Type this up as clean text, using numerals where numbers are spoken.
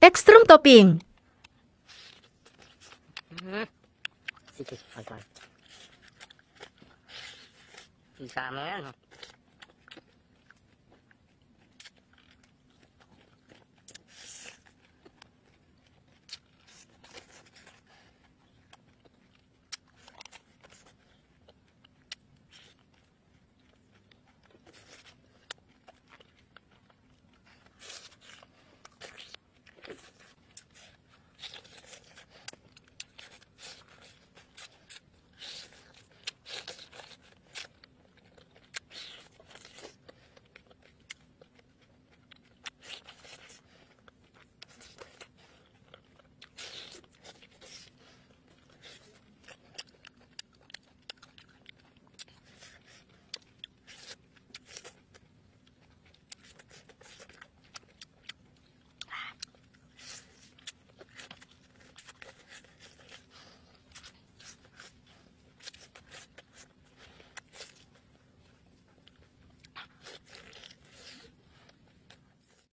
Ekstrum topping. Sikit, agak. Bisa, men.